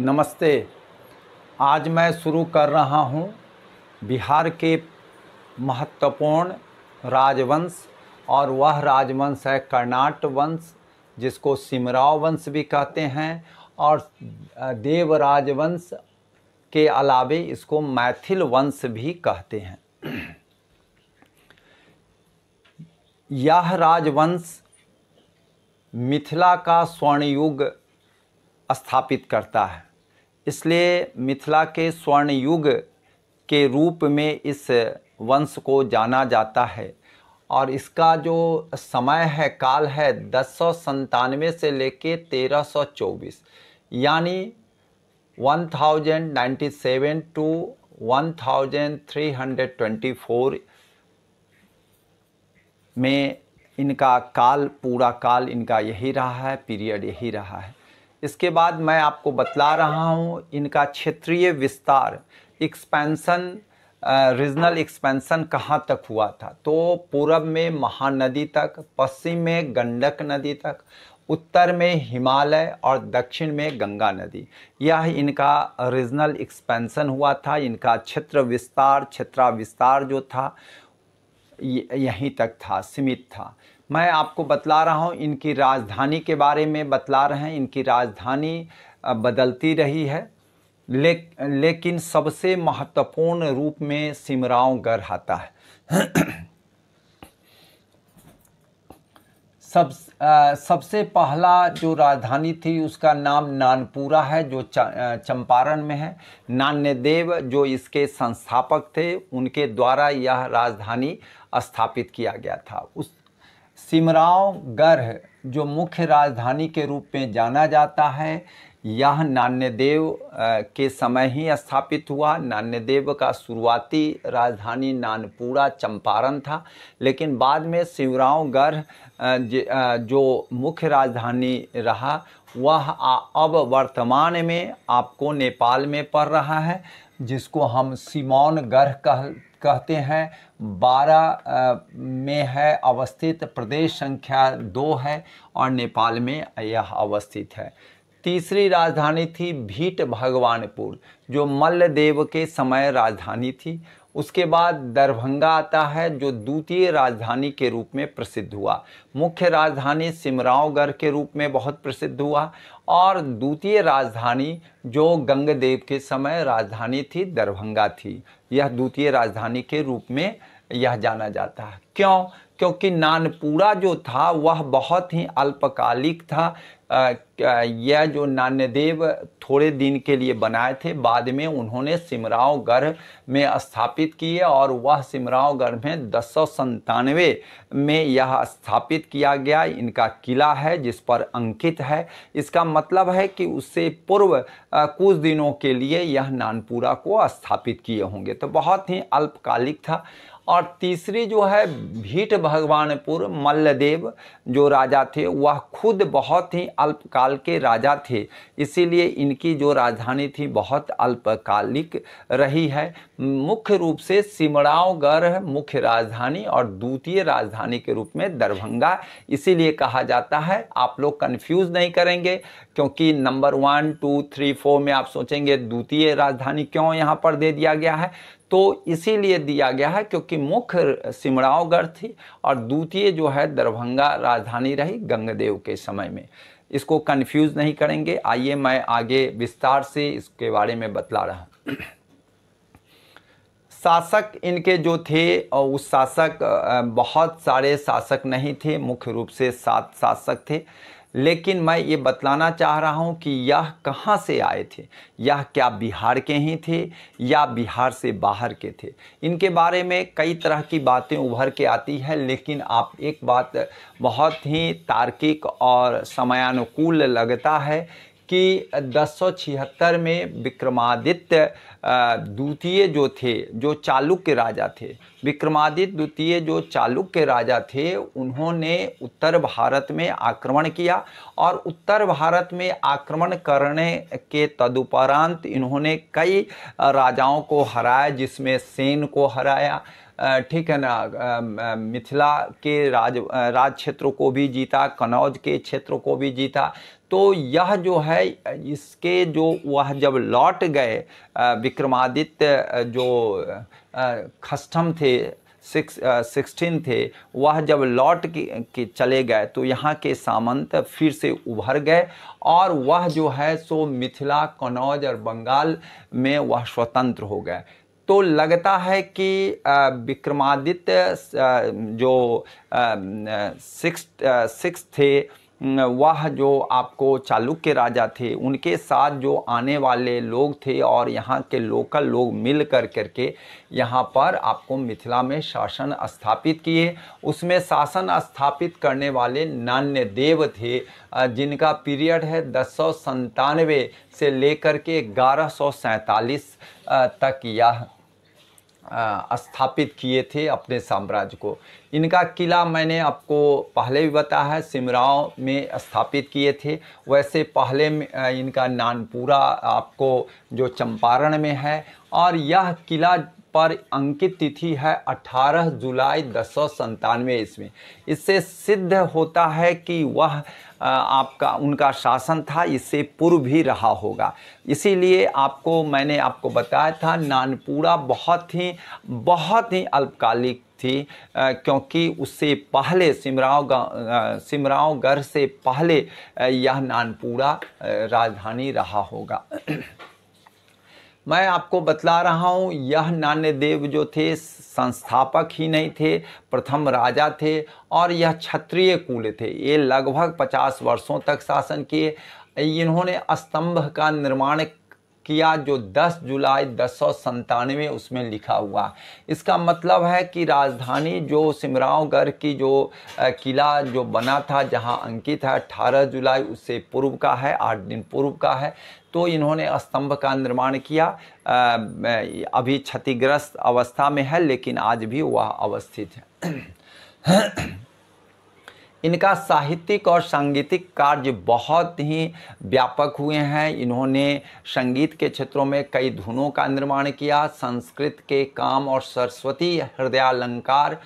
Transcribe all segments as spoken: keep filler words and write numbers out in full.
नमस्ते। आज मैं शुरू कर रहा हूं बिहार के महत्वपूर्ण राजवंश, और वह राजवंश है कर्नाट वंश, जिसको सिमरौनगढ़ वंश भी कहते हैं, और देव राजवंश के अलावे इसको मैथिल वंश भी कहते हैं। यह राजवंश मिथिला का स्वर्णयुग स्थापित करता है, इसलिए मिथिला के स्वर्णयुग के रूप में इस वंश को जाना जाता है। और इसका जो समय है, काल है, दस सौ संतानवे से लेके तेरह सौ चौबीस, यानी one thousand ninety seven to one thousand three hundred twenty four में इनका काल, पूरा काल इनका यही रहा है, पीरियड यही रहा है। इसके बाद मैं आपको बतला रहा हूँ इनका क्षेत्रीय विस्तार, एक्सपेंसन, रीजनल एक्सपेंसन कहाँ तक हुआ था। तो पूरब में महानदी तक, पश्चिम में गंडक नदी तक, उत्तर में हिमालय और दक्षिण में गंगा नदी, यह इनका रीजनल एक्सपेंसन हुआ था। इनका क्षेत्र विस्तार, क्षेत्रा विस्तार जो था यहीं तक था, सीमित था। मैं आपको बतला रहा हूँ इनकी राजधानी के बारे में, बतला रहे हैं इनकी राजधानी बदलती रही है, ले, लेकिन सबसे महत्वपूर्ण रूप में सिमरौनगढ़ आता है। सब आ, सबसे पहला जो राजधानी थी उसका नाम नानपुरा है, जो च, चंपारण में है। नानदेव जो इसके संस्थापक थे, उनके द्वारा यह राजधानी स्थापित किया गया था। उस सिमरौनगढ़ जो मुख्य राजधानी के रूप में जाना जाता है, यह नानदेव के समय ही स्थापित हुआ। नानदेव का शुरुआती राजधानी नानपुरा चंपारण था, लेकिन बाद में सिमरौनगढ़ जो मुख्य राजधानी रहा, वह अब वर्तमान में आपको नेपाल में पड़ रहा है, जिसको हम सिमरौनगढ़ कह कहते हैं। बारह में है अवस्थित, प्रदेश संख्या दो है, और नेपाल में यह अवस्थित है। तीसरी राजधानी थी भीट भगवानपुर, जो मल्लदेव के समय राजधानी थी। उसके बाद दरभंगा आता है, जो द्वितीय राजधानी के रूप में प्रसिद्ध हुआ। मुख्य राजधानी सिमरौनगढ़ के रूप में बहुत प्रसिद्ध हुआ, और द्वितीय राजधानी जो गंगादेव के समय राजधानी थी, दरभंगा थी। यह द्वितीय राजधानी के रूप में यह जाना जाता है। क्यों? क्योंकि नानपुरा जो था वह बहुत ही अल्पकालिक था। यह जो नानदेव थोड़े दिन के लिए बनाए थे, बाद में उन्होंने सिमरौनगढ़ में स्थापित किए, और वह सिमरौनगढ़ में दस सौ संतानवे में यह स्थापित किया गया। इनका किला है जिस पर अंकित है। इसका मतलब है कि उससे पूर्व कुछ दिनों के लिए यह नानपुरा को स्थापित किए होंगे, तो बहुत ही अल्पकालिक था। और तीसरी जो है भीट भगवानपुर, मल्लदेव जो राजा थे वह खुद बहुत ही अल्पकाल के राजा थे, इसीलिए इनकी जो राजधानी थी बहुत अल्पकालिक रही है। मुख्य रूप से सिमरौनगढ़ मुख्य राजधानी और द्वितीय राजधानी के रूप में दरभंगा इसीलिए कहा जाता है। आप लोग कंफ्यूज नहीं करेंगे, क्योंकि number one two three four में आप सोचेंगे द्वितीय राजधानी क्यों यहाँ पर दे दिया गया है, तो इसीलिए दिया गया है क्योंकि मुख्य सिमरौनगढ़ थी और द्वितीय जो है दरभंगा राजधानी रही गंगादेव के समय में। इसको कंफ्यूज नहीं करेंगे। आइए मैं आगे विस्तार से इसके बारे में बतला रहा हूँ। शासक इनके जो थे, और उस शासक बहुत सारे शासक नहीं थे, मुख्य रूप से सात शासक थे, लेकिन मैं ये बतलाना चाह रहा हूँ कि यह कहाँ से आए थे, यह क्या बिहार के ही थे या बिहार से बाहर के थे। इनके बारे में कई तरह की बातें उभर के आती है, लेकिन आप एक बात बहुत ही तार्किक और समयानुकूल लगता है कि दस सौ छिहत्तर में विक्रमादित्य द्वितीय जो थे, जो चालुक्य राजा थे, विक्रमादित्य द्वितीय जो चालुक्य राजा थे, उन्होंने उत्तर भारत में आक्रमण किया, और उत्तर भारत में आक्रमण करने के तदुपरांत इन्होंने कई राजाओं को हराया, जिसमें सेन को हराया, ठीक है ना, मिथिला के राज राज क्षेत्रों को भी जीता, कन्नौज के क्षेत्रों को भी जीता। तो यह जो है इसके जो वह जब लौट गए विक्रमादित्य जो खष्टम थे सिक्स सिक्सटीन थे वह जब लौट के, के चले गए तो यहाँ के सामंत फिर से उभर गए और वह जो है सो मिथिला कन्नौज और बंगाल में वह स्वतंत्र हो गए। तो लगता है कि विक्रमादित्य जो सिक्स सिक्स थे वह जो आपको चालुक्य राजा थे उनके साथ जो आने वाले लोग थे और यहाँ के लोकल लोग मिल कर करके यहाँ पर आपको मिथिला में शासन स्थापित किए। उसमें शासन स्थापित करने वाले नानदेव थे जिनका पीरियड है दस सौ संतानवे से लेकर के ग्यारह सौ सैंतालीस तक यह स्थापित किए थे अपने साम्राज्य को। इनका किला मैंने आपको पहले भी बताया है सिमराव में स्थापित किए थे। वैसे पहले इनका नानपुरा आपको जो चंपारण में है और यह किला पर अंकित तिथि है अठारह जुलाई दस सौ संतानवे ईस्वी। इससे सिद्ध होता है कि वह आपका उनका शासन था, इससे पूर्व भी रहा होगा। इसीलिए आपको मैंने आपको बताया था नानपुरा बहुत ही बहुत ही अल्पकालिक थी क्योंकि उससे पहले सिमराव सिमरौनगढ़ से पहले यह नानपुरा राजधानी रहा होगा। मैं आपको बतला रहा हूँ यह नानदेव जो थे संस्थापक ही नहीं थे, प्रथम राजा थे और यह क्षत्रिय कुल थे। ये लगभग पचास वर्षों तक शासन किए। इन्होंने स्तंभ का निर्माण किया जो दस जुलाई दस सौ संतानवे उसमें लिखा हुआ। इसका मतलब है कि राजधानी जो सिमरौनगढ़ की जो किला जो बना था जहां अंकित है अठारह जुलाई उससे पूर्व का है, आठ दिन पूर्व का है। तो इन्होंने स्तंभ का निर्माण किया। अभी क्षतिग्रस्त अवस्था में है लेकिन आज भी वह अवस्थित है। इनका साहित्यिक और सांगीतिक कार्य बहुत ही व्यापक हुए हैं। इन्होंने संगीत के क्षेत्रों में कई धुनों का निर्माण किया। संस्कृत के काम और सरस्वती हृदयालंकार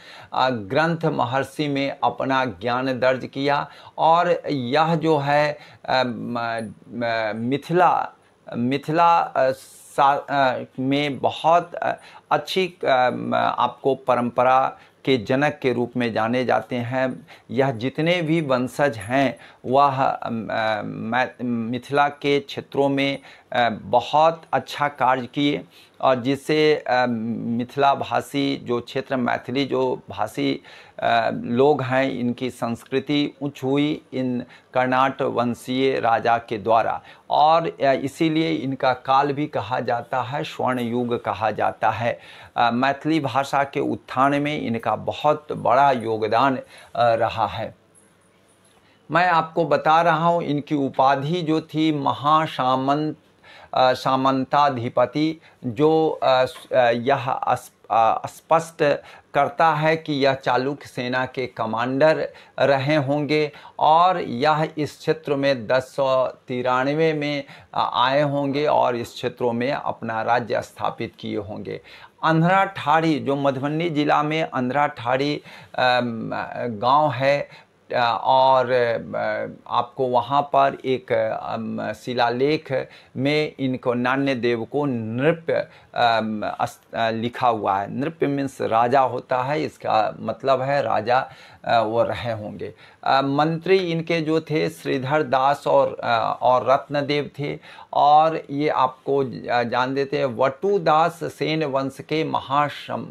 ग्रंथ महर्षि में अपना ज्ञान दर्ज किया और यह जो है मिथिला मिथिला में बहुत अच्छी आपको परंपरा के जनक के रूप में जाने जाते हैं। यह जितने भी वंशज हैं वह मिथिला के क्षेत्रों में बहुत अच्छा कार्य किए और जिससे मिथिला भाषी जो क्षेत्र मैथिली जो भाषी लोग हैं इनकी संस्कृति उच्च हुई इन कर्नाट वंशीय राजा के द्वारा और इसीलिए इनका काल भी कहा जाता है स्वर्ण युग कहा जाता है। मैथिली भाषा के उत्थान में इनका बहुत बड़ा योगदान रहा है। मैं आपको बता रहा हूँ इनकी उपाधि जो थी महासामंत सामंताधिपति जो यह स्पष्ट करता है कि यह चालुक्य सेना के कमांडर रहे होंगे और यह इस क्षेत्र में दस सौ तिरानवे में आए होंगे और इस क्षेत्रों में अपना राज्य स्थापित किए होंगे। अंधरा ठाड़ी जो मधुबनी जिला में अंधरा ठाड़ी गांव है और आपको वहाँ पर एक शिलालेख में इनको नानदेव को नृप्य लिखा हुआ है। नृप्य मीन्स राजा होता है, इसका मतलब है राजा वो रहे होंगे। मंत्री इनके जो थे श्रीधर दास और और रत्नदेव थे और ये आपको जान देते हैं वटुदास सेन वंश के महाशम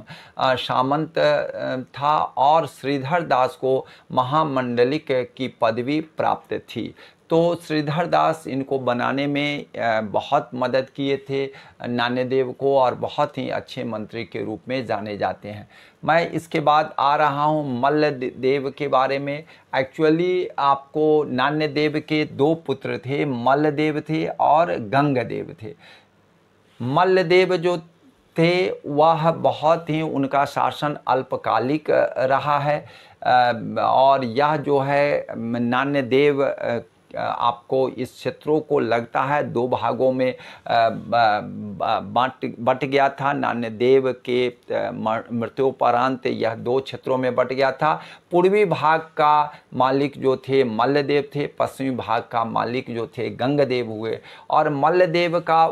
सामंत था और श्रीधर दास को महामंडलिक की पदवी प्राप्त थी। तो श्रीधर दास इनको बनाने में बहुत मदद किए थे नानदेव को और बहुत ही अच्छे मंत्री के रूप में जाने जाते हैं। मैं इसके बाद आ रहा हूँ मल्लदेव के बारे में। एक्चुअली आपको नानदेव के दो पुत्र थे, मल्लदेव थे और गंगादेव थे। मल्लदेव जो थे वह बहुत ही उनका शासन अल्पकालिक रहा है और यह जो है नानदेव आपको इस क्षेत्रों को लगता है दो भागों में बांट बट गया था। नानदेव के मृत्युपरांत यह दो क्षेत्रों में बट गया था। पूर्वी भाग का मालिक जो थे मल्लदेव थे, पश्चिमी भाग का मालिक जो थे गंगादेव हुए। और मल्लदेव का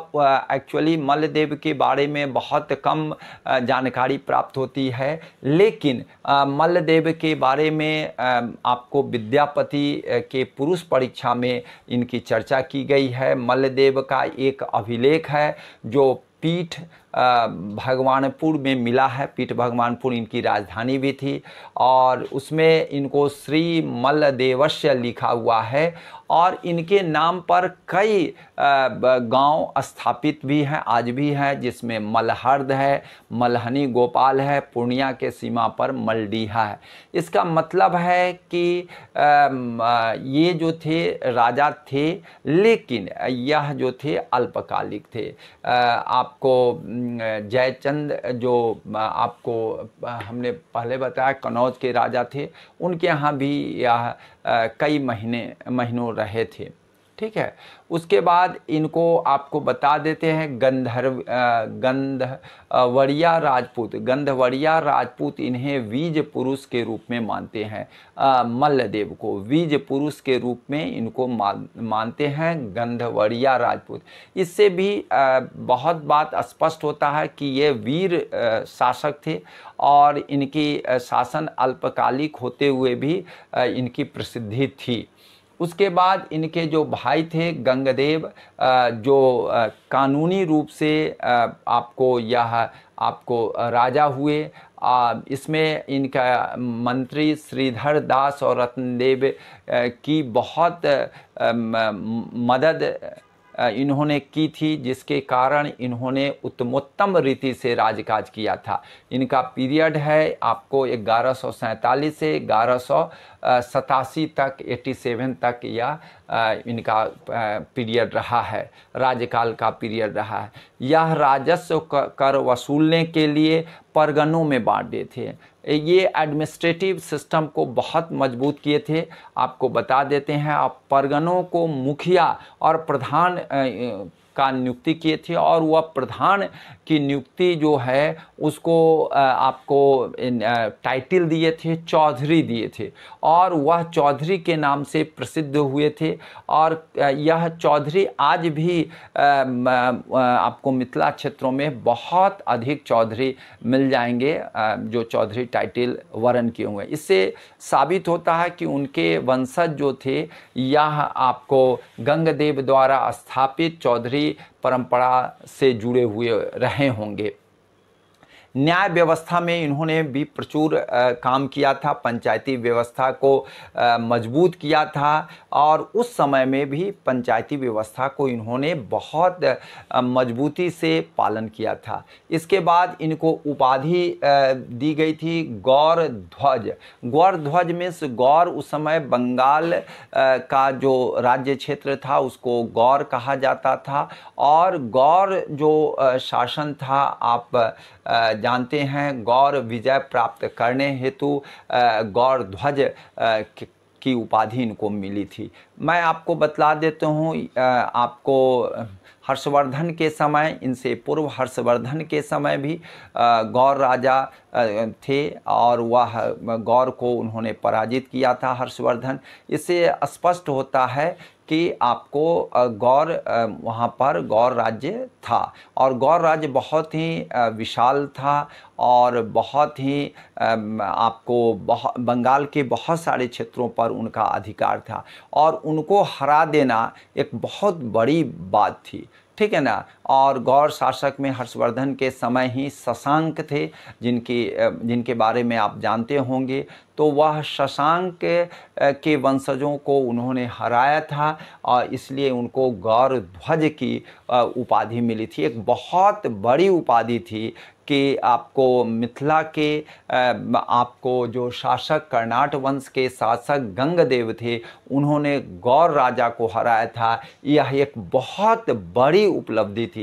एक्चुअली मल्लदेव के बारे में बहुत कम जानकारी प्राप्त होती है, लेकिन मल्लदेव के बारे में आपको विद्यापति के पुरुष परीक्षा में इनकी चर्चा की गई है। मल्लदेव का एक अभिलेख है जो पीठ भगवानपुर में मिला है। पीठ भगवानपुर इनकी राजधानी भी थी और उसमें इनको श्री मल्लदेवस्य लिखा हुआ है और इनके नाम पर कई गांव स्थापित भी हैं, आज भी हैं, जिसमें मलहर्द है, मलहनी गोपाल है, पूर्णिया के सीमा पर मलडीहा है। इसका मतलब है कि ये जो थे राजा थे, लेकिन यह जो थे अल्पकालिक थे। आपको जयचंद जो आपको हमने पहले बताया कन्नौज के राजा थे, उनके यहाँ भी यह कई महीने महीनों रहे थे। ठीक है, उसके बाद इनको आपको बता देते हैं गंधर्व गंधवरिया राजपूत। गंधवरिया राजपूत इन्हें वीज पुरुष के रूप में मानते हैं। मल्लदेव को वीज पुरुष के रूप में इनको मान, मानते हैं गंधवरिया राजपूत। इससे भी आ, बहुत बात स्पष्ट होता है कि ये वीर आ, शासक थे और इनकी आ, शासन अल्पकालिक होते हुए भी आ, इनकी प्रसिद्धि थी। उसके बाद इनके जो भाई थे गंगादेव, जो कानूनी रूप से आपको यह आपको राजा हुए। इसमें इनका मंत्री श्रीधर दास और रत्नदेव की बहुत मदद इन्होंने की थी, जिसके कारण इन्होंने उत्तमोत्तम रीति से राजकाज किया था। इनका पीरियड है आपको ग्यारह सौ सैंतालीस से ग्यारह सौ सतासी तक सत्तासी तक यह इनका पीरियड रहा है, राज्यकाल का पीरियड रहा है। यह राजस्व कर वसूलने के लिए परगनों में बांटे थे। ये एडमिनिस्ट्रेटिव सिस्टम को बहुत मजबूत किए थे। आपको बता देते हैं, आप परगनों को मुखिया और प्रधान का नियुक्ति किए थे और वह प्रधान की नियुक्ति जो है उसको आपको टाइटल दिए थे, चौधरी दिए थे और वह चौधरी के नाम से प्रसिद्ध हुए थे। और यह चौधरी आज भी आपको मिथिला क्षेत्रों में बहुत अधिक चौधरी मिल जाएंगे जो चौधरी टाइटल वर्ण किए हुए हैं। इससे साबित होता है कि उनके वंशज जो थे यह आपको गंगादेव द्वारा स्थापित चौधरी परंपरा से जुड़े हुए रहे होंगे। न्याय व्यवस्था में इन्होंने भी प्रचुर आ, काम किया था, पंचायती व्यवस्था को आ, मजबूत किया था और उस समय में भी पंचायती व्यवस्था को इन्होंने बहुत आ, मजबूती से पालन किया था। इसके बाद इनको उपाधि दी गई थी गौर ध्वज। गौर ध्वज मीन्स गौर उस समय बंगाल आ, का जो राज्य क्षेत्र था उसको गौर कहा जाता था। और गौर जो आ, शासन था आप आ, जानते हैं, गौर विजय प्राप्त करने हेतु गौर ध्वज की उपाधि इनको मिली थी। मैं आपको बतला देता हूँ, आपको हर्षवर्धन के समय, इनसे पूर्व हर्षवर्धन के समय भी गौर राजा थे और वह गौर को उन्होंने पराजित किया था हर्षवर्धन। इससे स्पष्ट होता है कि आपको गौर वहाँ पर गौर राज्य था और गौर राज्य बहुत ही विशाल था और बहुत ही आपको बहुत बंगाल के बहुत सारे क्षेत्रों पर उनका अधिकार था और उनको हरा देना एक बहुत बड़ी बात थी। ठीक है ना। और गौर शासक में हर्षवर्धन के समय ही शशांक थे, जिनकी जिनके बारे में आप जानते होंगे। तो वह शशांक के, के वंशजों को उन्होंने हराया था और इसलिए उनको गौर ध्वज की उपाधि मिली थी। एक बहुत बड़ी उपाधि थी कि आपको मिथिला के आपको जो शासक कर्नाट वंश के शासक गंगादेव थे, उन्होंने गौर राजा को हराया था। यह एक बहुत बड़ी उपलब्धि थी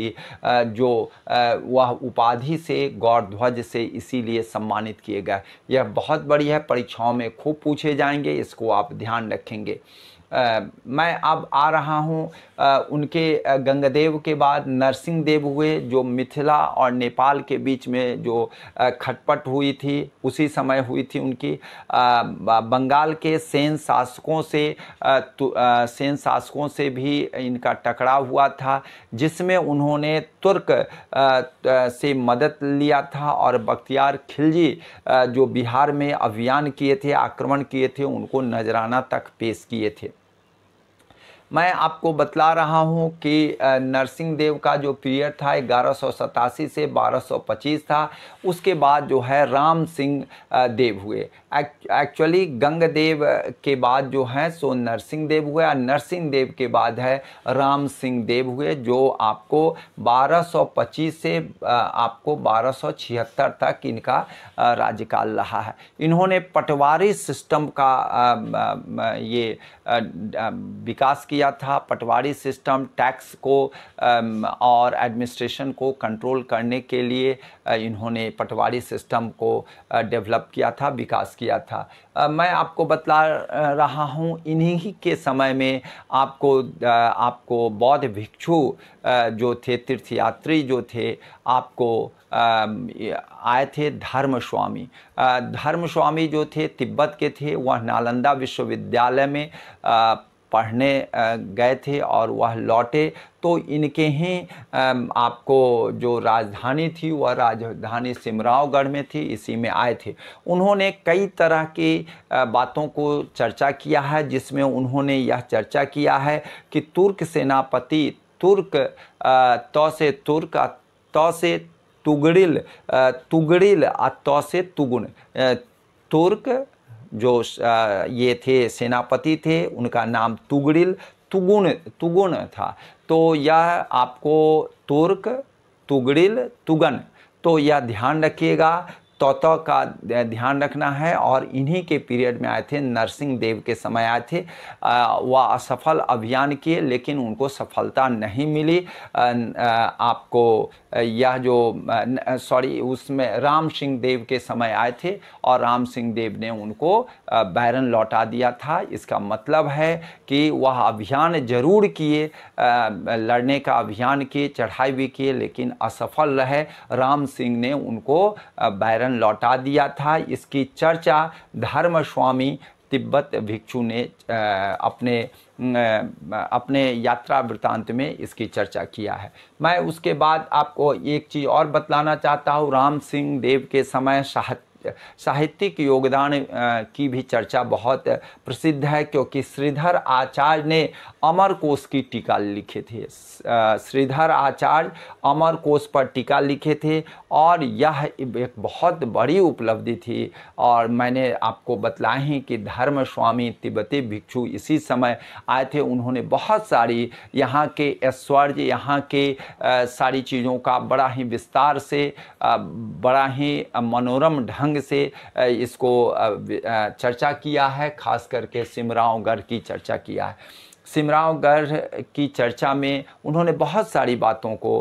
जो वह उपाधि से गौर ध्वज से इसीलिए सम्मानित किए गए। यह बहुत बड़ी है, परीक्षाओं में खूब पूछे जाएंगे, इसको आप ध्यान रखेंगे। आ, मैं अब आ रहा हूँ उनके गंगादेव के बाद नरसिंह देव हुए, जो मिथिला और नेपाल के बीच में जो खटपट हुई थी उसी समय हुई थी उनकी। आ, बंगाल के सेन शासकों से आ, आ, सेन शासकों से भी इनका टकराव हुआ था, जिसमें उन्होंने तुर्क आ, से मदद लिया था और बख्तियार खिलजी आ, जो बिहार में अभियान किए थे, आक्रमण किए थे, उनको नजराना तक पेश किए थे। मैं आपको बतला रहा हूं कि नरसिंह देव का जो पीरियड था ग्यारह सौ सतासी से बारह सौ पच्चीस था। उसके बाद जो है राम सिंह देव हुए। एक्चुअली गंगादेव के बाद जो है सो नरसिंह देव हुए और नरसिंह देव के बाद है राम सिंह देव हुए, जो आपको बारह सौ पच्चीस से आपको बारह सौ छिहत्तर तक इनका राज्यकाल रहा है। इन्होंने पटवारी सिस्टम का ये विकास किया था। पटवारी सिस्टम टैक्स को और एडमिनिस्ट्रेशन को कंट्रोल करने के लिए इन्होंने पटवारी सिस्टम को डेवलप किया था, विकास किया था। मैं आपको बतला रहा हूँ इन्हीं के समय में आपको आपको बौद्ध भिक्षु जो थे, तीर्थयात्री जो थे, आपको आए थे धर्मस्वामी। धर्मस्वामी जो थे तिब्बत के थे, वह नालंदा विश्वविद्यालय में पढ़ने गए थे और वह लौटे, तो इनके ही आपको जो राजधानी थी वह राजधानी सिमरौनगढ़ में थी, इसी में आए थे। उन्होंने कई तरह की बातों को चर्चा किया है, जिसमें उन्होंने यह चर्चा किया है कि तुर्क सेनापति तुर्क तो से तुर्क तो से तुगड़िल तुगड़िल तो से तुगुन तुर्क जो ये थे सेनापति थे, उनका नाम तुगड़िल तुगुन तुगुन था। तो यह आपको तुर्क तुगड़िल तुगन, तो यह ध्यान रखिएगा, तोता का ध्यान रखना है। और इन्हीं के पीरियड में आए थे, नरसिंह देव के समय आए थे। वह असफल अभियान किए लेकिन उनको सफलता नहीं मिली। आ, आ, आपको यह जो सॉरी उसमें राम सिंह देव के समय आए थे और राम सिंह देव ने उनको बैरन लौटा दिया था। इसका मतलब है कि वह अभियान जरूर किए, लड़ने का अभियान किए, चढ़ाई भी किए, लेकिन असफल रहे। राम सिंह ने उनको बैरन लौटा दिया था। इसकी चर्चा धर्मस्वामी तिब्बत भिक्षु ने अपने अपने यात्रा वृत्तांत में इसकी चर्चा किया है। मैं उसके बाद आपको एक चीज़ और बतलाना चाहता हूँ। राम सिंह देव के समय साहित्य साहित्यिक योगदान की भी चर्चा बहुत प्रसिद्ध है, क्योंकि श्रीधर आचार्य ने अमरकोश की टीका लिखे थे। श्रीधर आचार्य अमरकोश पर टीका लिखे थे और यह एक बहुत बड़ी उपलब्धि थी। और मैंने आपको बतलाया ही कि धर्मस्वामी तिब्बती भिक्षु इसी समय आए थे। उन्होंने बहुत सारी यहाँ के ऐश्वर्य, यहाँ के सारी चीज़ों का बड़ा ही विस्तार से, बड़ा ही मनोरम ढंग से इसको चर्चा किया है, खास करके सिमरौनगढ़ की चर्चा किया है। सिमरौनगढ़ की चर्चा में उन्होंने बहुत सारी बातों को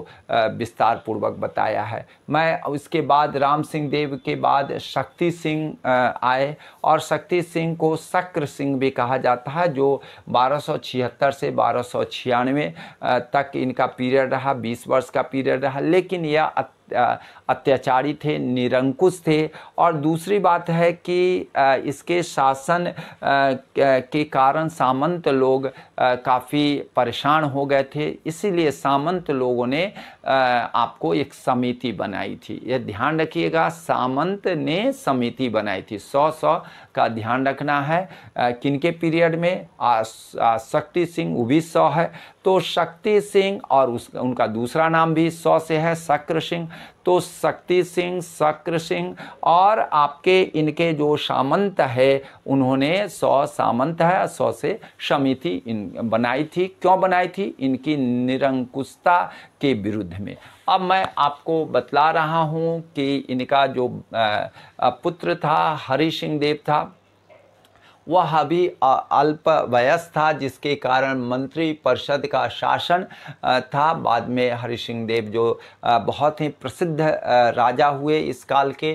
विस्तार पूर्वक बताया है। मैं उसके बाद राम सिंह देव के बाद शक्ति सिंह आए, और शक्ति सिंह को शक्र सिंह भी कहा जाता है, जो बारह सौ छिहत्तर से बारह सौ छियानवे तक इनका पीरियड रहा, बीस वर्ष का पीरियड रहा। लेकिन यह अत्याचारी थे, निरंकुश थे, और दूसरी बात है कि इसके शासन के कारण सामंत लोग काफ़ी परेशान हो गए थे, इसीलिए सामंत लोगों ने आपको एक समिति बनाई थी। यह ध्यान रखिएगा, सामंत ने समिति बनाई थी। सौ सौ का ध्यान रखना है किनके पीरियड में। शक्ति सिंह वो भी सौ है, तो शक्ति सिंह और उस उनका दूसरा नाम भी सौ से है, शक्र सिंह। तो शक्ति सिंह, शक्र सिंह और आपके इनके जो सामंत है, उन्होंने सौ सामंत है, सौ से समिति इन बनाई थी। क्यों बनाई थी? इनकी निरंकुशता के विरुद्ध में। अब मैं आपको बतला रहा हूँ कि इनका जो पुत्र था हरि सिंह देव था, वह भी अल्पवयस्क था, जिसके कारण मंत्री परिषद का शासन था। बाद में हरि सिंह देव जो बहुत ही प्रसिद्ध राजा हुए इस काल के,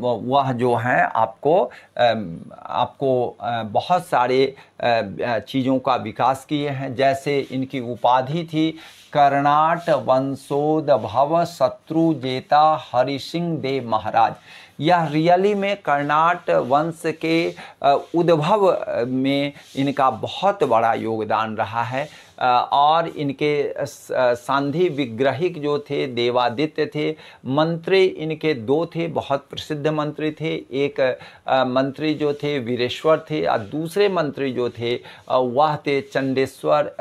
वह जो हैं आपको आपको बहुत सारे चीज़ों का विकास किए हैं। जैसे इनकी उपाधि थी कर्नाट वंशोद्भव शत्रु जेता हरि सिंह देव महाराज। यह रियली में कर्नाट वंश के उद्भव में इनका बहुत बड़ा योगदान रहा है। और इनके सांधि विग्रहिक जो थे देवादित्य थे, मंत्री इनके दो थे, बहुत प्रसिद्ध मंत्री थे। एक मंत्री जो थे वीरेश्वर थे और दूसरे मंत्री जो थे वह थे चंडेश्वर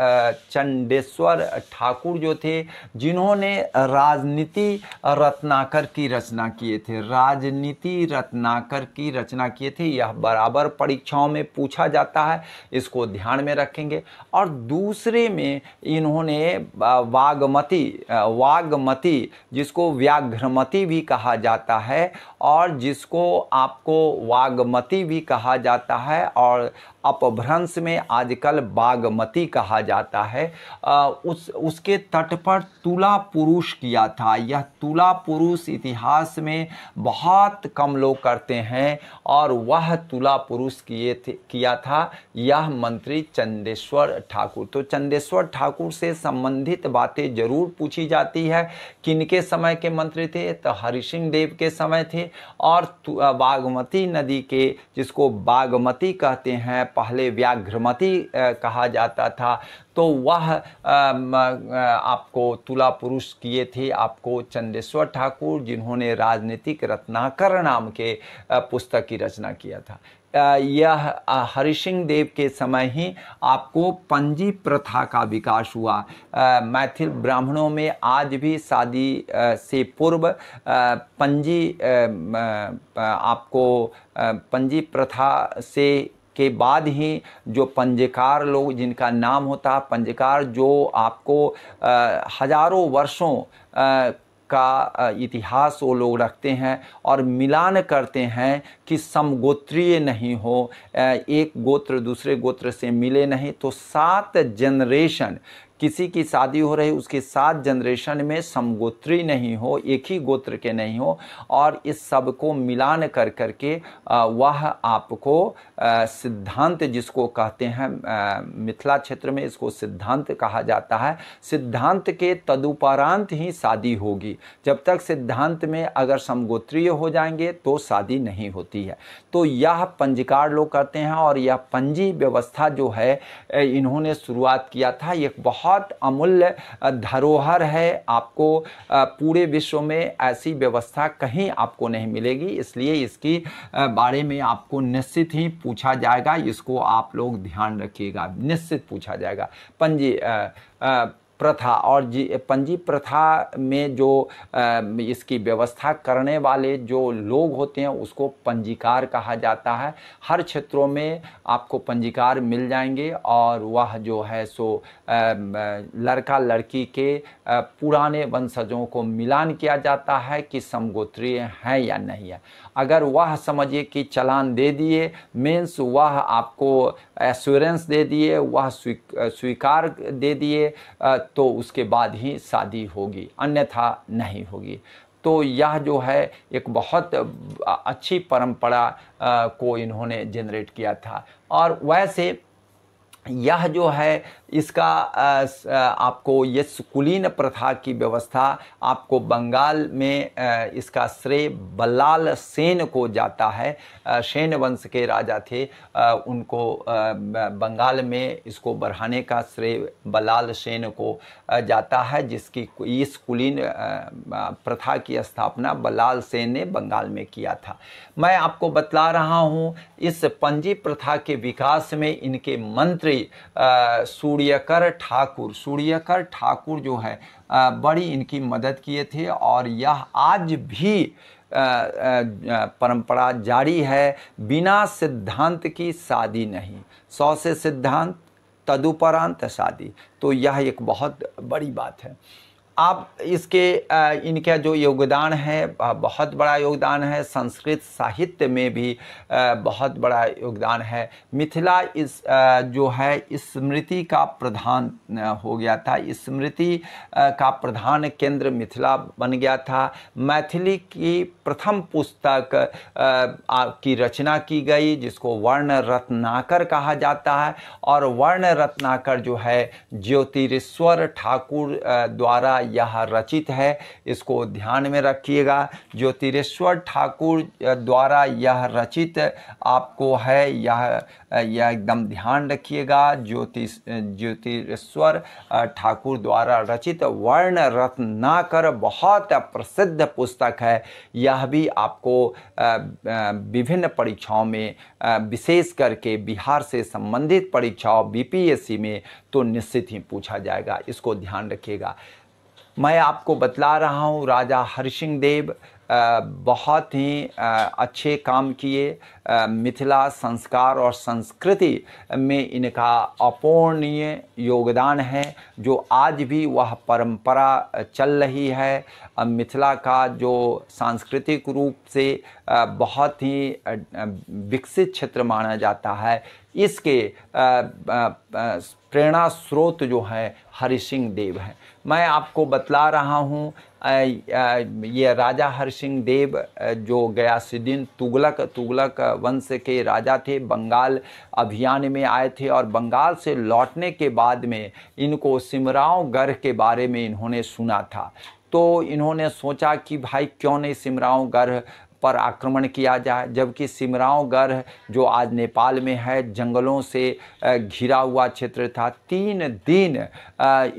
चंडेश्वर ठाकुर जो थे, जिन्होंने राजनीति रत्नाकर की रचना किए थे राजनीति रत्नाकर की रचना किए थे। यह बराबर परीक्षाओं में पूछा जाता है, इसको ध्यान में रखेंगे। और दूसरे में इन्होंने बागमती बागमती जिसको व्याघ्रमती भी कहा जाता है और जिसको आपको बागमती भी कहा जाता है और अपभ्रंश में आजकल बागमती कहा जाता है, उस उसके तट पर तुला पुरुष किया था। यह तुला पुरुष इतिहास में बहुत कम लोग करते हैं और वह तुला पुरुष किए थे किया था यह मंत्री चंडेश्वर ठाकुर। तो चंडेश्वर ठाकुर से संबंधित बातें जरूर पूछी जाती है। किनके समय के मंत्री थे? तो हरि सिंह देव के समय थे। और बागमती नदी के, जिसको बागमती कहते हैं, पहले व्याघ्रमती कहा जाता था, तो वह आपको तुला पुरुष किए थे आपको चंडेश्वर ठाकुर, जिन्होंने राजनीतिक रत्नाकर नाम के पुस्तक की रचना किया था। यह हरि सिंह देव के समय ही आपको पंजी प्रथा का विकास हुआ। मैथिल ब्राह्मणों में आज भी शादी से पूर्व पंजी आपको पंजी प्रथा से के बाद ही जो पंजीकार लोग, जिनका नाम होता है पंजीकार, जो आपको हजारों वर्षों आ, का इतिहास वो लोग रखते हैं और मिलान करते हैं कि समगोत्रीय नहीं हो, एक गोत्र दूसरे गोत्र से मिले नहीं। तो सात जनरेशन किसी की शादी हो रही, उसके साथ जनरेशन में समगोत्री नहीं हो, एक ही गोत्र के नहीं हो, और इस सब को मिलान कर कर के वह आपको सिद्धांत, जिसको कहते हैं मिथिला क्षेत्र में इसको सिद्धांत कहा जाता है। सिद्धांत के तदुपरांत ही शादी होगी। जब तक सिद्धांत में अगर समगोत्रीय हो जाएंगे तो शादी नहीं होती है। तो यह पंजीकार लोग करते हैं और यह पंजी व्यवस्था जो है इन्होंने शुरुआत किया था। एक बहुत अमूल्य धरोहर है, आपको पूरे विश्व में ऐसी व्यवस्था कहीं आपको नहीं मिलेगी, इसलिए इसकी बारे में आपको निश्चित ही पूछा जाएगा। इसको आप लोग ध्यान रखिएगा, निश्चित पूछा जाएगा पंजी आ, आ, प्रथा। और जी पंजी प्रथा में जो इसकी व्यवस्था करने वाले जो लोग होते हैं उसको पंजीकार कहा जाता है। हर क्षेत्रों में आपको पंजीकार मिल जाएंगे और वह जो है सो लड़का लड़की के पुराने वंशजों को मिलान किया जाता है कि समगोत्रीय हैं या नहीं है। अगर वह समझिए कि चालान दे दिए, मीन्स वह आपको एश्योरेंस दे दिए, वह स्वीकार दे दिए, तो उसके बाद ही शादी होगी, अन्यथा नहीं होगी। तो यह जो है एक बहुत अच्छी परंपरा को इन्होंने जनरेट किया था। और वैसे यह जो है इसका आपको ये कुलीन प्रथा की व्यवस्था आपको बंगाल में इसका श्रेय बलाल सेन को जाता है। सेन वंश के राजा थे, उनको बंगाल में इसको बढ़ाने का श्रेय बलाल सेन को जाता है, जिसकी इस कुलीन प्रथा की स्थापना बलाल सेन ने बंगाल में किया था। मैं आपको बतला रहा हूँ इस पंजी प्रथा के विकास में इनके मंत्री सूर्यकर ठाकुर सूर्यकर ठाकुर जो है बड़ी इनकी मदद किए थे। और यह आज भी परंपरा जारी है, बिना सिद्धांत की शादी नहीं। सौ से सिद्धांत, तदुपरांत शादी। तो यह एक बहुत बड़ी बात है। आप इसके इनका जो योगदान है बहुत बड़ा योगदान है, संस्कृत साहित्य में भी बहुत बड़ा योगदान है। मिथिला इस जो है स्मृति का प्रधान हो गया था, स्मृति का प्रधान केंद्र मिथिला बन गया था। मैथिली की प्रथम पुस्तक की रचना की गई जिसको वर्ण रत्नाकर कहा जाता है, और वर्ण रत्नाकर जो है ज्योतिरेश्वर ठाकुर द्वारा यह रचित है, इसको ध्यान में रखिएगा। ज्योतिरेश्वर ठाकुर द्वारा यह रचित आपको है, यह यह एकदम ध्यान रखिएगा। ज्योतिष ज्योतिरेश्वर ठाकुर द्वारा रचित वर्ण रत्नाकर बहुत प्रसिद्ध पुस्तक है, यह भी आपको विभिन्न परीक्षाओं में विशेष करके बिहार से संबंधित परीक्षाओं बीपीएससी में तो निश्चित ही पूछा जाएगा, इसको ध्यान रखिएगा। मैं आपको बतला रहा हूँ राजा हरि सिंह देव बहुत ही अच्छे काम किए। मिथिला संस्कार और संस्कृति में इनका अपूरणीय योगदान है, जो आज भी वह परंपरा चल रही है। मिथिला का जो सांस्कृतिक रूप से बहुत ही विकसित क्षेत्र माना जाता है, इसके प्रेरणा स्रोत जो है हरि सिंह देव हैं। मैं आपको बतला रहा हूँ ये राजा हरि सिंह देव जो गयासुद्दीन तुगलक तुगलक वंश के राजा थे, बंगाल अभियान में आए थे और बंगाल से लौटने के बाद में इनको सिमरौनगढ़ के बारे में इन्होंने सुना था, तो इन्होंने सोचा कि भाई क्यों नहीं सिमरौनगढ़ पर आक्रमण किया जाए, जबकि सिमरौनगढ़ जो आज नेपाल में है जंगलों से घिरा हुआ क्षेत्र था। तीन दिन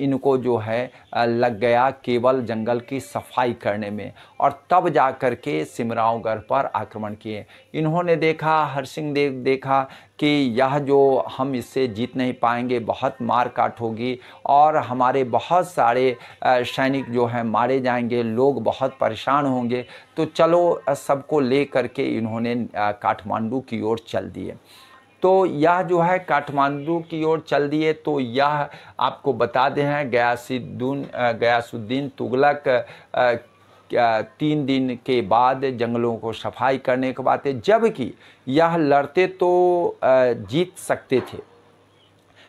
इनको जो है लग गया केवल जंगल की सफाई करने में, और तब जा कर के सिमरौनगढ़ पर आक्रमण किए। इन्होंने देखा, हरि सिंह देव देखा कि यह जो हम इससे जीत नहीं पाएंगे, बहुत मार काट होगी और हमारे बहुत सारे सैनिक जो हैं मारे जाएंगे, लोग बहुत परेशान होंगे, तो चलो सबको ले करके इन्होंने काठमांडू की ओर चल दिए। तो यह जो है काठमांडू की ओर चल दिए, तो यह आपको बता दें गयासुद्दीन गयासुद्दीन तुगलक तीन दिन के बाद जंगलों को सफाई करने के बाद, जबकि यह लड़ते तो जीत सकते थे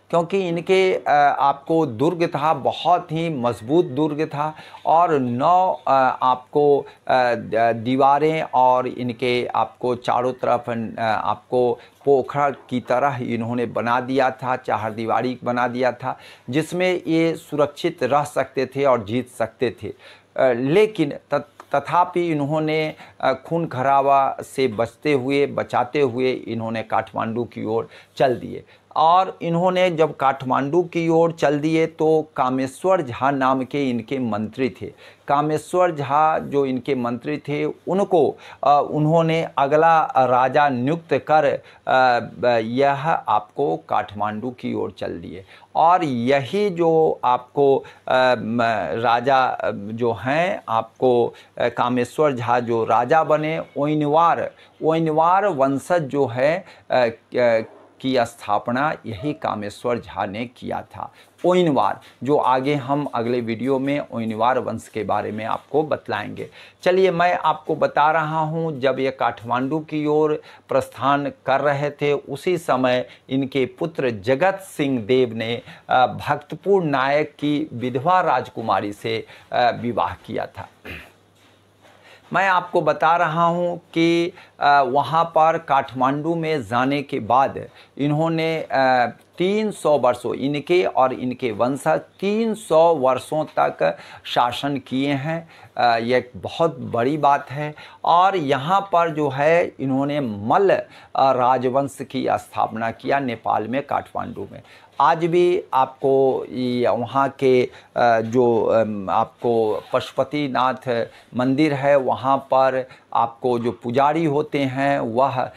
क्योंकि इनके आपको दुर्ग था, बहुत ही मजबूत दुर्ग था, और नौ आपको दीवारें और इनके आपको चारों तरफ आपको पोखरा की तरह इन्होंने बना दिया था, चारदीवारी बना दिया था, जिसमें ये सुरक्षित रह सकते थे और जीत सकते थे। लेकिन तथापि इन्होंने खून खराबा से बचते हुए बचाते हुए इन्होंने काठमांडू की ओर चल दिए, और इन्होंने जब काठमांडू की ओर चल दिए तो कामेश्वर झा नाम के इनके मंत्री थे, कामेश्वर झा जो इनके मंत्री थे उनको उन्होंने अगला राजा नियुक्त कर यह आपको काठमांडू की ओर चल दिए। और यही जो आपको राजा जो हैं आपको कामेश्वर झा जो राजा बने, ओइनवार ओइनवार वंशज जो है की स्थापना यही कामेश्वर झा ने किया था। ओइनवार जो आगे हम अगले वीडियो में ओइनवार वंश के बारे में आपको बतलाएंगे। चलिए मैं आपको बता रहा हूं, जब ये काठमांडू की ओर प्रस्थान कर रहे थे उसी समय इनके पुत्र जगत सिंह देव ने भक्तपुर नायक की विधवा राजकुमारी से विवाह किया था। मैं आपको बता रहा हूं कि वहां पर काठमांडू में जाने के बाद इन्होंने तीन सौ वर्षों इनके और इनके वंशज तीन सौ वर्षों तक शासन किए हैं, यह एक बहुत बड़ी बात है। और यहाँ पर जो है इन्होंने मल्ल राजवंश की स्थापना किया नेपाल में काठमांडू में। आज भी आपको वहाँ के जो आपको पशुपतिनाथ मंदिर है वहाँ पर आपको जो पुजारी होते हैं वह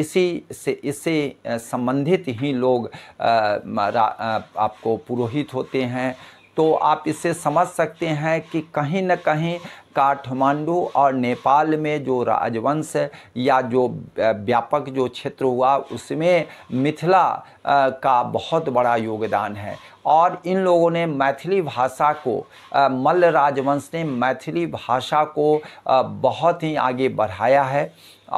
इसी से इससे संबंधित ही लोग आपको पुरोहित होते हैं। तो आप इससे समझ सकते हैं कि कहीं न कहीं काठमांडू और नेपाल में जो राजवंश या जो व्यापक जो क्षेत्र हुआ उसमें मिथिला का बहुत बड़ा योगदान है। और इन लोगों ने मैथिली भाषा को, मल्ल राजवंश ने मैथिली भाषा को बहुत ही आगे बढ़ाया है।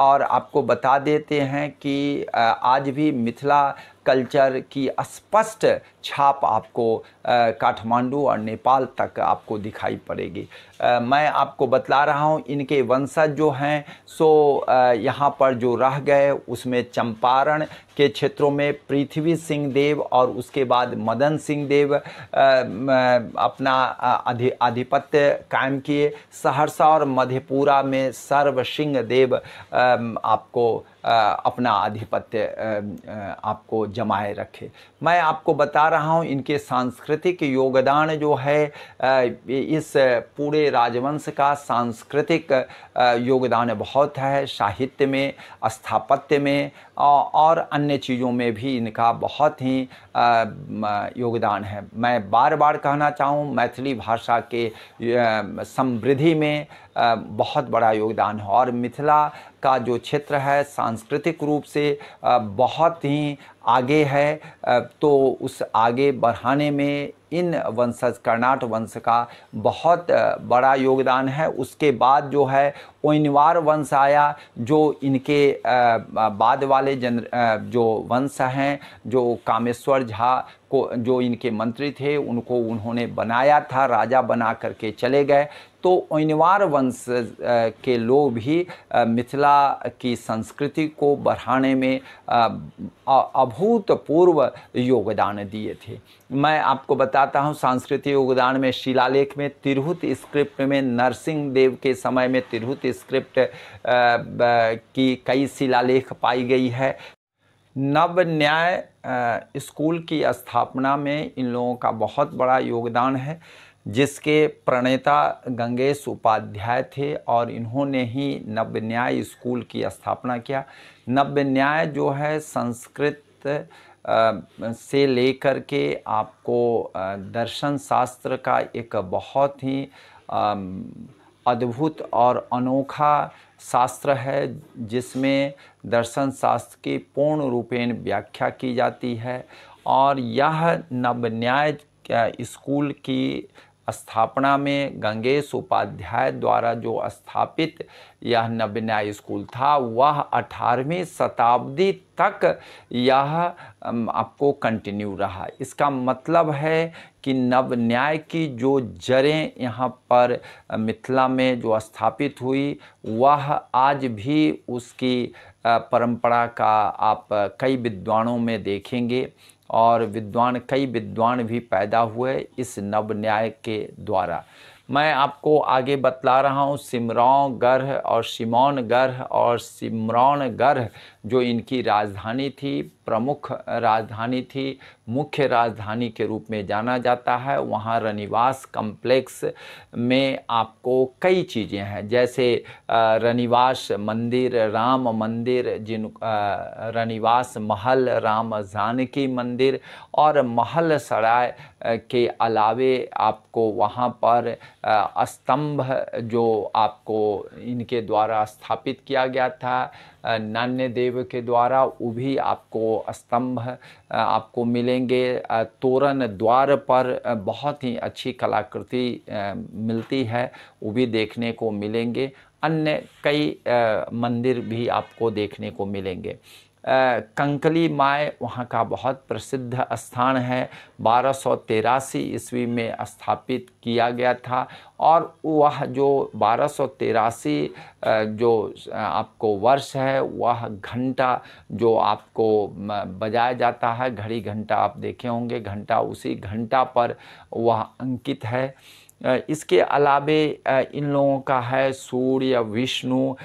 और आपको बता देते हैं कि आज भी मिथिला कल्चर की स्पष्ट छाप आपको काठमांडू और नेपाल तक आपको दिखाई पड़ेगी। आ, मैं आपको बतला रहा हूँ, इनके वंशज जो हैं सो यहाँ पर जो रह गए उसमें चंपारण के क्षेत्रों में पृथ्वी सिंह देव और उसके बाद मदन सिंह देव आ, अपना अधि आधिपत्य कायम किए। सहरसा और मधेपुरा में सर्व सिंह देव आ, आपको आ, अपना आधिपत्य आपको जमाए रखे। मैं आपको बता रहा हूँ इनके सांस्कृतिक योगदान जो है, इस पूरे राजवंश का सांस्कृतिक योगदान बहुत है। साहित्य में, स्थापत्य में और अन्य चीज़ों में भी इनका बहुत ही योगदान है। मैं बार बार कहना चाहूँ, मैथिली भाषा के समृद्धि में बहुत बड़ा योगदान है। और मिथिला का जो क्षेत्र है सांस्कृतिक रूप से बहुत ही आगे है, तो उस आगे बढ़ाने में इन वंशज, कर्नाट वंश का बहुत बड़ा योगदान है। उसके बाद जो है ओइनवार वंश आया, जो इनके बाद वाले जन जो वंश हैं, जो कामेश्वर झा को जो इनके मंत्री थे उनको उन्होंने बनाया था, राजा बना करके चले गए। तो ओइनवार वंश के लोग भी मिथिला की संस्कृति को बढ़ाने में अभूतपूर्व योगदान दिए थे। मैं आपको बताता हूँ सांस्कृतिक योगदान में, शिलालेख में तिरहुत स्क्रिप्ट में, नरसिंह देव के समय में तिरहुत स्क्रिप्ट की कई शिलालेख पाई गई है। नव न्याय स्कूल की स्थापना में इन लोगों का बहुत बड़ा योगदान है, जिसके प्रणेता गंगेश उपाध्याय थे और इन्होंने ही नव न्याय स्कूल की स्थापना किया। नव न्याय जो है संस्कृत से लेकर के आपको दर्शन शास्त्र का एक बहुत ही अद्भुत और अनोखा शास्त्र है, जिसमें दर्शन शास्त्र की पूर्ण रूपेण व्याख्या की जाती है। और यह नव न्याय स्कूल की स्थापना में गंगेश उपाध्याय द्वारा जो स्थापित यह नवन्याय स्कूल था, वह अठारहवीं शताब्दी तक यह आपको कंटिन्यू रहा। इसका मतलब है कि नवन्याय की जो जड़ें यहाँ पर मिथिला में जो स्थापित हुई, वह आज भी उसकी परंपरा का आप कई विद्वानों में देखेंगे। और विद्वान, कई विद्वान भी पैदा हुए इस नवन्याय के द्वारा। मैं आपको आगे बतला रहा हूँ सिमरौनगढ़ और सिमरौनगढ़ और सिमरौनगढ़ जो इनकी राजधानी थी, प्रमुख राजधानी थी, मुख्य राजधानी के रूप में जाना जाता है। वहाँ रनिवास कम्प्लेक्स में आपको कई चीज़ें हैं, जैसे रनिवास मंदिर, राम मंदिर, जिन रनिवास महल, राम जानकी मंदिर और महल सराय के अलावे आपको वहाँ पर स्तंभ जो आपको इनके द्वारा स्थापित किया गया था नानदेव के द्वारा, वो भी आपको स्तंभ आपको मिलेंगे। तोरण द्वार पर बहुत ही अच्छी कलाकृति मिलती है, वो भी देखने को मिलेंगे। अन्य कई मंदिर भी आपको देखने को मिलेंगे। कंकली माय वहाँ का बहुत प्रसिद्ध स्थान है, बारह सौ तेरासी ईस्वी में स्थापित किया गया था। और वह जो बारह सौ तेरासी जो आपको वर्ष है, वह घंटा जो आपको बजाया जाता है, घड़ी घंटा आप देखे होंगे, घंटा उसी घंटा पर वह अंकित है। इसके अलावे इन लोगों का है सूर्य, विष्णु,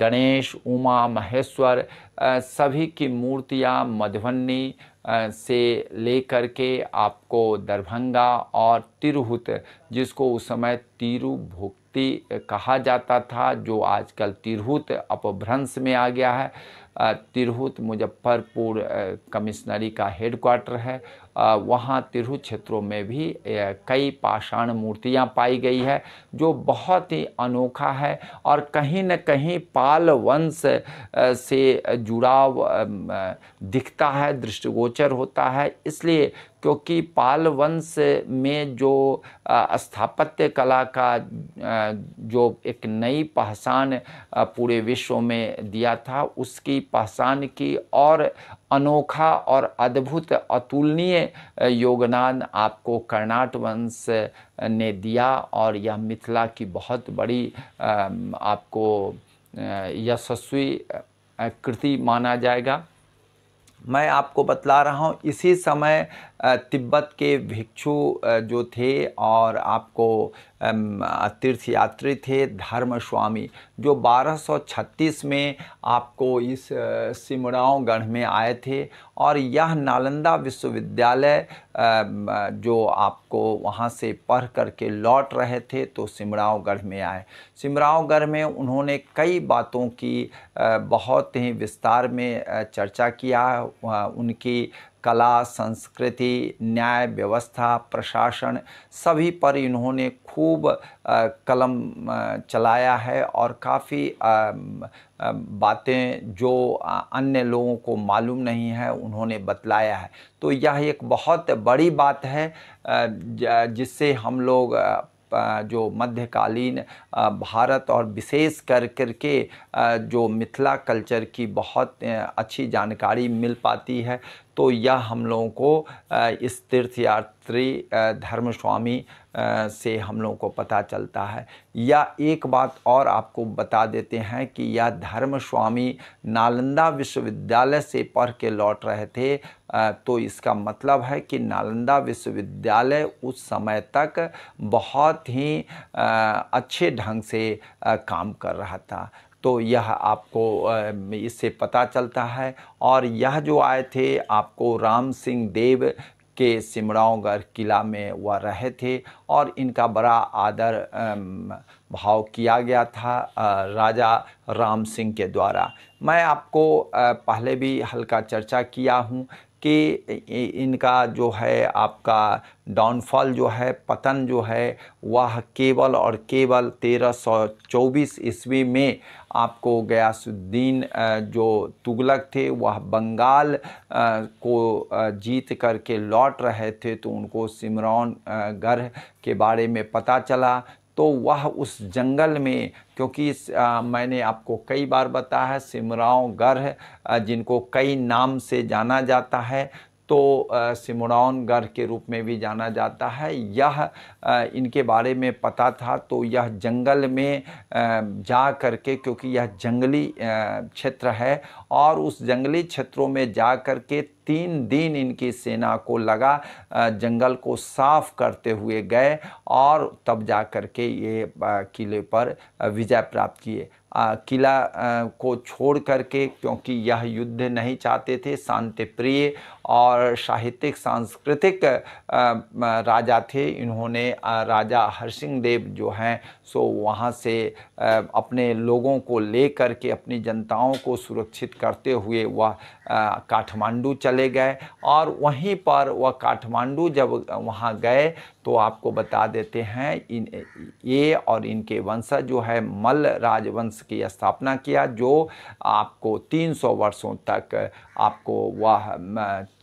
गणेश, उमा महेश्वर, सभी की मूर्तियाँ मधुबनी से लेकर के आपको दरभंगा और तिरहुत, जिसको उस समय तिरुभुक्ति कहा जाता था, जो आजकल तिरहुत अपभ्रंश में आ गया है। तिरहुत मुजफ्फरपुर कमिश्नरी का हेडक्वार्टर है। वहाँ तिरहुत क्षेत्रों में भी कई पाषाण मूर्तियाँ पाई गई है जो बहुत ही अनोखा है और कहीं न कहीं पाल वंश से जुड़ाव दिखता है, दृष्टिगोचर होता है। इसलिए क्योंकि पाल वंश में जो स्थापत्य कला का जो एक नई पहचान पूरे विश्व में दिया था, उसकी पहचान की और अनोखा और अद्भुत अतुलनीय योगदान आपको कर्नाट वंश ने दिया और यह मिथिला की बहुत बड़ी आपको यशस्वी कृति माना जाएगा। मैं आपको बतला रहा हूँ, इसी समय तिब्बत के भिक्षु जो थे और आपको तीर्थ यात्री थे धर्मस्वामी, जो बारह सौ छत्तीस में आपको इस सिमरौनगढ़ में आए थे और यह नालंदा विश्वविद्यालय जो आपको वहाँ से पढ़ करके लौट रहे थे तो सिमरौनगढ़ में आए। सिमरौनगढ़ में उन्होंने कई बातों की बहुत ही विस्तार में चर्चा किया। उनकी कला, संस्कृति, न्याय व्यवस्था, प्रशासन सभी पर इन्होंने खूब कलम चलाया है और काफ़ी बातें जो अन्य लोगों को मालूम नहीं है उन्होंने बतलाया है। तो यह एक बहुत बड़ी बात है जिससे हम लोग जो मध्यकालीन भारत और विशेष कर करके जो मिथिला कल्चर की बहुत अच्छी जानकारी मिल पाती है। तो यह हम लोगों को इस तीर्थयात्री धर्मस्वामी से हम लोगों को पता चलता है। या एक बात और आपको बता देते हैं कि यह धर्मस्वामी नालंदा विश्वविद्यालय से पढ़ के लौट रहे थे, तो इसका मतलब है कि नालंदा विश्वविद्यालय उस समय तक बहुत ही अच्छे ढंग से काम कर रहा था। तो यह आपको इससे पता चलता है। और यह जो आए थे आपको राम सिंह देव के सिमरौनगढ़ किला में वह रहे थे और इनका बड़ा आदर भाव किया गया था राजा राम सिंह के द्वारा। मैं आपको पहले भी हल्का चर्चा किया हूँ कि इनका जो है आपका डाउनफॉल जो है, पतन जो है, वह केवल और केवल तेरह सौ चौबीस ईस्वी में आपको गयासुद्दीन जो तुगलक थे वह बंगाल को जीत करके लौट रहे थे तो उनको सिमरौनगढ़ के बारे में पता चला। तो वह उस जंगल में, क्योंकि आ, मैंने आपको कई बार बताया है सिमरौनगढ़ जिनको कई नाम से जाना जाता है, तो सिमरौनगढ़ के रूप में भी जाना जाता है। यह आ, इनके बारे में पता था तो यह जंगल में आ, जा करके, क्योंकि यह जंगली क्षेत्र है और उस जंगली क्षेत्रों में जा करके तीन दिन इनकी सेना को लगा, जंगल को साफ करते हुए गए और तब जा करके ये किले पर विजय प्राप्त किए। किला को छोड़ करके, क्योंकि यह युद्ध नहीं चाहते थे, शांतिप्रिय और साहित्यिक सांस्कृतिक राजा थे। इन्होंने राजा हरि सिंह देव जो हैं सो वहाँ से अपने लोगों को ले करके अपनी जनताओं को सुरक्षित करते हुए वह काठमांडू चले गए और वहीं पर वह काठमांडू जब वहाँ गए तो आपको बता देते हैं इन ये और इनके वंशज जो है मल्ल राजवंश की स्थापना किया जो आपको तीन सौ वर्षों तक आपको वह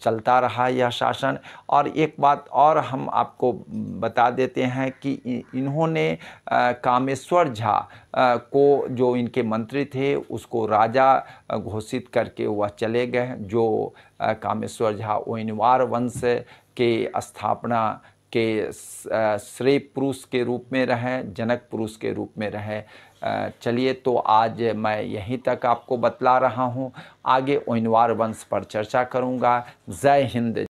चलता रहा यह शासन। और एक बात और हम आपको बता देते हैं कि इन्होंने कामेश्वर झा को जो इनके मंत्री थे उसको राजा घोषित करके वह चले गए। जो कामेश्वर झा ओइनवार वंश के स्थापना के श्रेय पुरुष के रूप में रहें, जनक पुरुष के रूप में रहें। चलिए, तो आज मैं यहीं तक आपको बतला रहा हूँ, आगे ओइनवार वंश पर चर्चा करूँगा। जय हिंद।